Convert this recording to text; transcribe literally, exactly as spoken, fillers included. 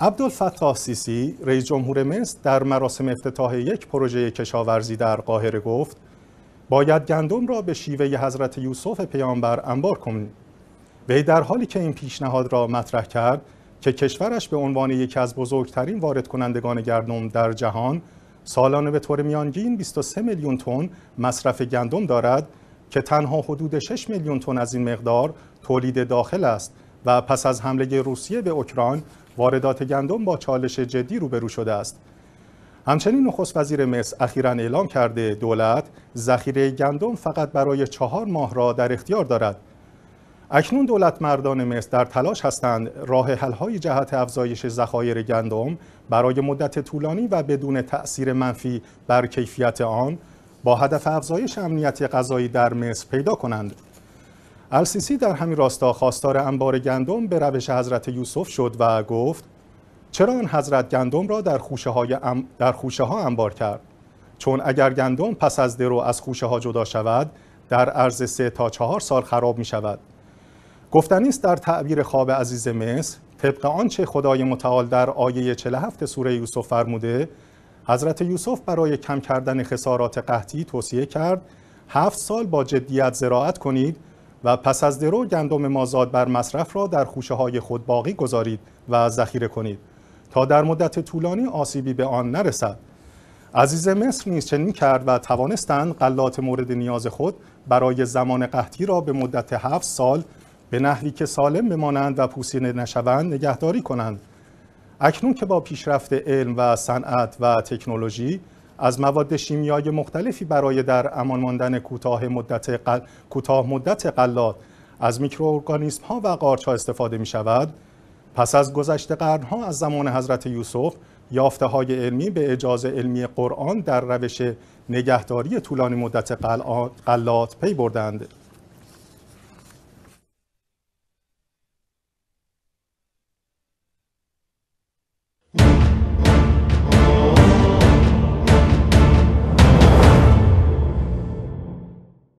عبدالفتاح سیسی رئیس جمهور مصر در مراسم افتتاح یک پروژه کشاورزی در قاهره گفت باید گندم را به شیوه حضرت یوسف پیامبر انبار کنیم. وی در حالی که این پیشنهاد را مطرح کرد که کشورش به عنوان یکی از بزرگترین وارد کنندگان گندم در جهان سالانه به طور میانگین بیست و سه میلیون تن مصرف گندم دارد که تنها حدود شش میلیون تن از این مقدار تولید داخل است و پس از حمله روسیه به اوکراین واردات گندم با چالش جدی روبرو شده است. همچنین نخست وزیر مصر اخیراً اعلام کرده دولت ذخیره گندم فقط برای چهار ماه را در اختیار دارد. اکنون دولت مردان مصر در تلاش هستند راه حل‌های جهت افزایش ذخایر گندم برای مدت طولانی و بدون تأثیر منفی بر کیفیت آن با هدف افزایش امنیت غذایی در مصر پیدا کنند. السیسی در همین راستا خواستار انبار گندم به روش حضرت یوسف شد و گفت چرا آن حضرت گندم را در خوشه, های ام... در خوشه ها انبار کرد؟ چون اگر گندم پس از درو از خوشه ها جدا شود در عرض سه تا چهار سال خراب می شود. گفتنی است در تعبیر خواب عزیز مصر طبق آنچه خدای متعال در آیه چهل و هفت سوره یوسف فرموده حضرت یوسف برای کم کردن خسارات قحطی توصیه کرد هفت سال با جدیت زراعت کنید و پس از درو گندم مازاد بر مصرف را در خوشه های خود باقی گذارید و ذخیره کنید تا در مدت طولانی آسیبی به آن نرسد. عزیز مصر نیز چنین کرد و توانستند غلات مورد نیاز خود برای زمان قحطی را به مدت هفت سال به نحوی که سالم بمانند و پوسیده نشوند نگهداری کنند. اکنون که با پیشرفت علم و صنعت و تکنولوژی از مواد شیمیایی مختلفی برای در امان ماندن کوتاه مدت قل... کوتاه مدت غلات از میکروارگانیسم ها و قارچ ها استفاده می شود، پس از گذشت قرن ها از زمان حضرت یوسف یافته های علمی به اجازه علمی قرآن در روش نگهداری طولانی مدت غلات پی بردند.